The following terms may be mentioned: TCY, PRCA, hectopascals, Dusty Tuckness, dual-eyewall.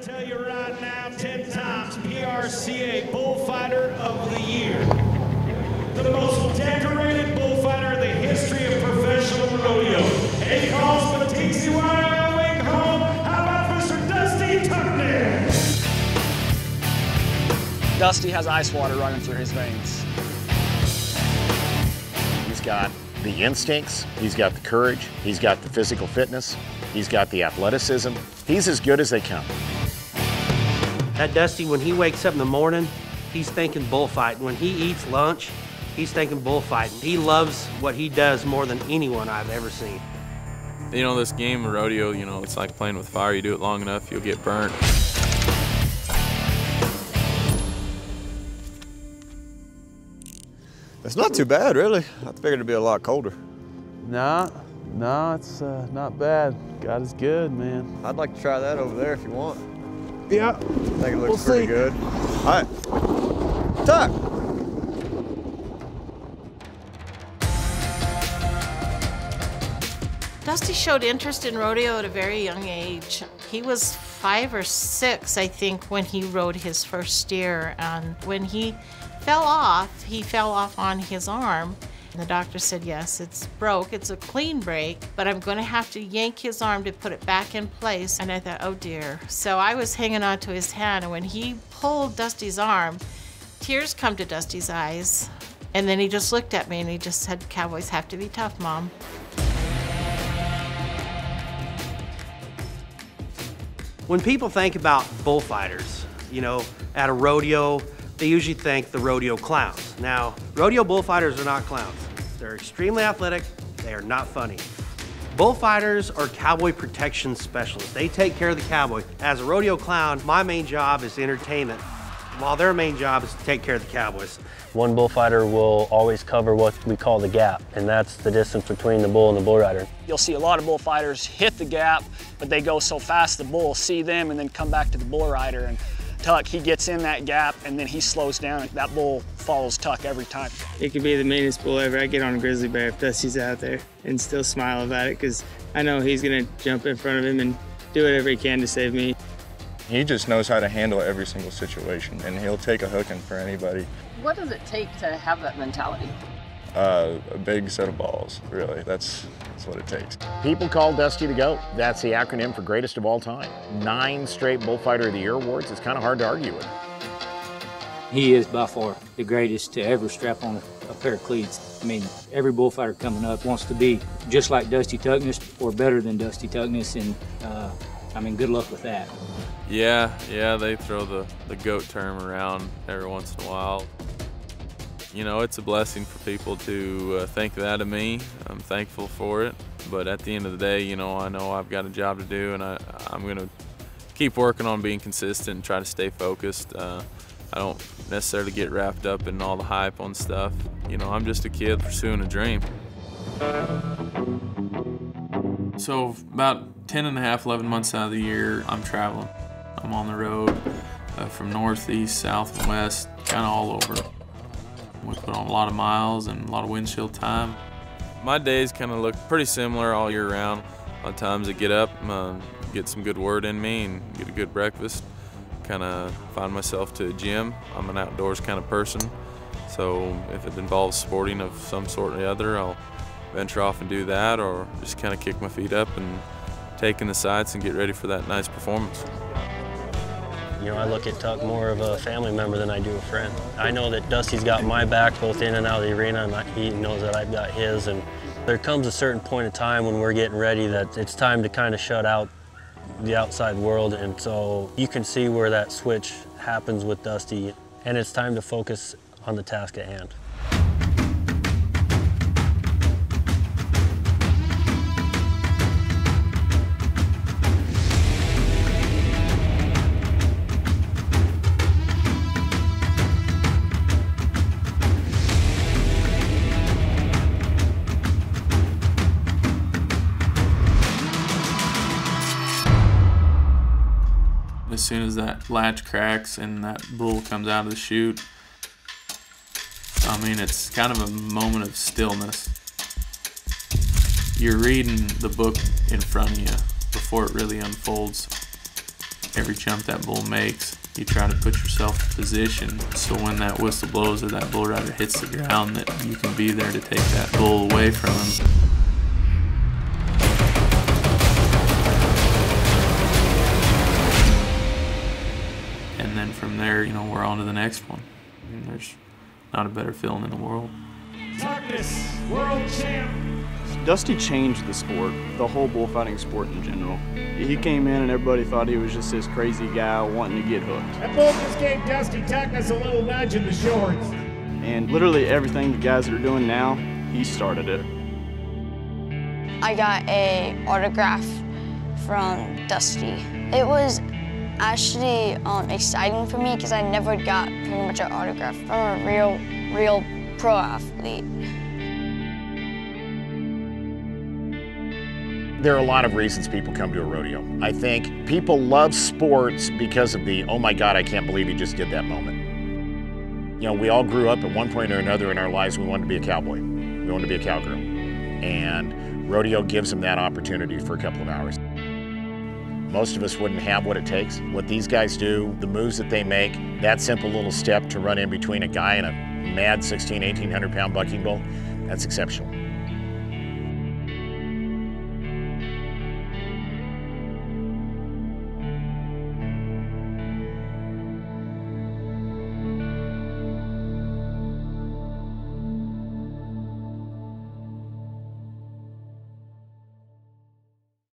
I'll tell you right now, 10 times PRCA Bullfighter of the Year. The most decorated bullfighter in the history of professional rodeo. He calls for TCY wing home. How about Mr. Dusty Tuckness? Dusty has ice water running through his veins. He's got the instincts, he's got the courage, he's got the physical fitness, he's got the athleticism. He's as good as they come. That Dusty, when he wakes up in the morning, he's thinking bullfighting. When he eats lunch, he's thinking bullfighting. He loves what he does more than anyone I've ever seen. You know, this game of rodeo, you know, it's like playing with fire. You do it long enough, you'll get burnt. It's not too bad, really. I figured it'd be a lot colder. No, it's not bad. God is good, man. I'd like to try that over there if you want. Yeah. I think it looks pretty good. All right. Tuck! Dusty showed interest in rodeo at a very young age. He was 5 or 6, I think, when he rode his first steer. And when he fell off on his arm. And the doctor said, yes, it's broke. It's a clean break, but I'm going to have to yank his arm to put it back in place. And I thought, oh dear. So I was hanging on to his hand. And when he pulled Dusty's arm, tears come to Dusty's eyes. And then he just looked at me and he just said, cowboys have to be tough, Mom. When people think about bullfighters, you know, at a rodeo, they usually think the rodeo clowns. Now, rodeo bullfighters are not clowns. They're extremely athletic, they are not funny. Bullfighters are cowboy protection specialists. They take care of the cowboy. As a rodeo clown, my main job is entertainment, while their main job is to take care of the cowboys. One bullfighter will always cover what we call the gap, and that's the distance between the bull and the bull rider. You'll see a lot of bullfighters hit the gap, but they go so fast the bull will see them and then come back to the bull rider. And Tuck, he gets in that gap, and then he slows down. That bull follows Tuck every time. It could be the meanest bull ever. I get on a grizzly bear if Dusty's out there and still smile about it, because I know he's going to jump in front of him and do whatever he can to save me. He just knows how to handle every single situation, and he'll take a hooking for anybody. What does it take to have that mentality? A big set of balls, really. That's what it takes. People call Dusty the GOAT. That's the acronym for greatest of all time. 9 straight Bullfighter of the Year awards. It's kind of hard to argue with. He is by far the greatest to ever strap on a pair of cleats. I mean, every bullfighter coming up wants to be just like Dusty Tuckness or better than Dusty Tuckness, and I mean, good luck with that. Yeah, they throw the GOAT term around every once in a while. You know, it's a blessing for people to think that of me. I'm thankful for it. But at the end of the day, you know I've got a job to do, and I'm going to keep working on being consistent and try to stay focused. I don't necessarily get wrapped up in all the hype on stuff. You know, I'm just a kid pursuing a dream. So about 10 and a half, 11 months out of the year, I'm traveling. I'm on the road from north, east, south, and west, kind of all over. We put on a lot of miles and a lot of windshield time. My days kind of look pretty similar all year round. A lot of times I get up, get some good word in me, and get a good breakfast. Kind of find myself to a gym. I'm an outdoors kind of person, so if it involves sporting of some sort or the other, I'll venture off and do that, or just kind of kick my feet up and take in the sights and get ready for that nice performance. You know, I look at Tuck more of a family member than I do a friend. I know that Dusty's got my back both in and out of the arena, and he knows that I've got his. And there comes a certain point of time when we're getting ready that it's time to kind of shut out the outside world. And so you can see where that switch happens with Dusty, and it's time to focus on the task at hand. As soon as that latch cracks and that bull comes out of the chute, I mean, it's kind of a moment of stillness. You're reading the book in front of you before it really unfolds. every jump that bull makes, you try to put yourself in position so when that whistle blows or that bull rider hits the ground, that you can be there to take that bull away from him. And then from there, you know, we're on to the next one. I mean, there's not a better feeling in the world. Tuckness, world champ. Dusty changed the sport, the whole bullfighting sport in general. He came in and everybody thought he was just this crazy guy wanting to get hooked. That bull just gave Dusty Tuckness a little nudge in the shorts. And literally everything the guys are doing now, he started it. I got an autograph from Dusty. It was actually exciting for me because I never got pretty much an autograph from a real pro athlete. There are a lot of reasons people come to a rodeo. I think people love sports because of the, oh my God, I can't believe he just did that moment. You know, we all grew up at one point or another in our lives, we wanted to be a cowboy. We wanted to be a cowgirl. And rodeo gives them that opportunity for a couple of hours. Most of us wouldn't have what it takes. What these guys do, the moves that they make, that simple little step to run in between a guy and a mad 1,800 pound bucking bull, that's exceptional.